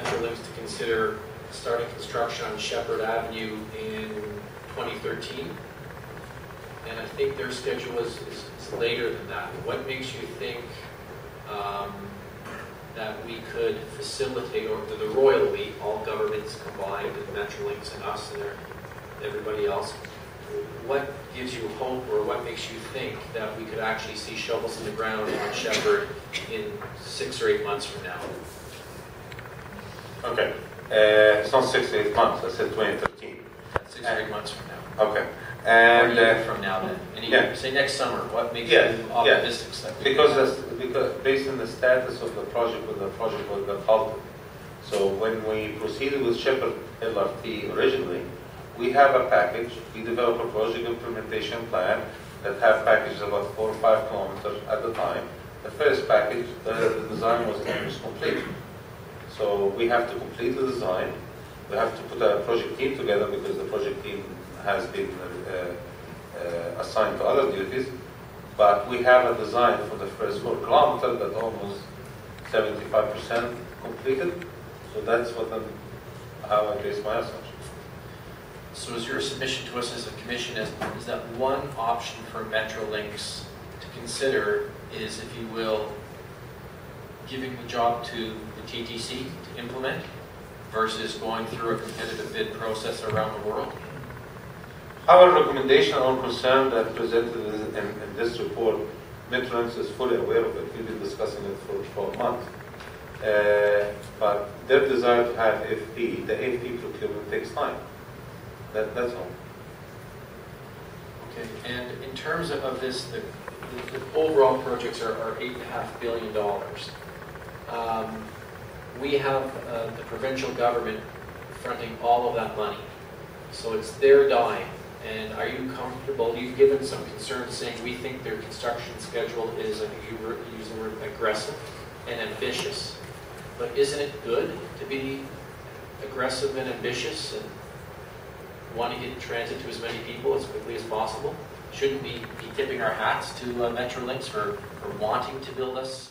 Metrolinx to consider starting construction on Sheppard Avenue in 2013. And I think their schedule is later than that. What makes you think that we could facilitate, or the royally, all governments combined, and Metrolinx and us and everybody else, what gives you hope, or what makes you think that we could actually see shovels in the ground on Shepherd in 6 or 8 months from now? Okay, it's not 6 to 8 months, I said 2013. 6 or 8 months from now. Okay. And from now then, and you say next summer, what makes you optimistic? Because based on the status of the project, got halted. So when we proceeded with Shepherd LRT originally, we have a package. We develop a project implementation plan that have packages about 4 or 5 kilometers at the time. The first package, the design was almost complete. So we have to complete the design. We have to put a project team together because the project team has been assigned to other duties, but we have a design for the first 4 kilometers that almost 75% completed. So that's what how I base my assumption. So is your submission to us as a commission is that one option for Metrolinx to consider is, if you will, giving the job to the TTC to implement versus going through a competitive bid process around the world? Our recommendation or concern that presented in this report, Metrolinx is fully aware of it. We've been discussing it for 12 months. But their desire to have AFP, the AFP procurement takes time. That's all. Okay, and in terms of this, the overall projects are $8.5 billion. We have the provincial government fronting all of that money. So it's their dime. And are you comfortable? You've given some concerns saying we think their construction schedule is, I think you use the word aggressive and ambitious. But isn't it good to be aggressive and ambitious and want to get transit to as many people as quickly as possible? Shouldn't we be tipping our hats to Metrolinx for wanting to build us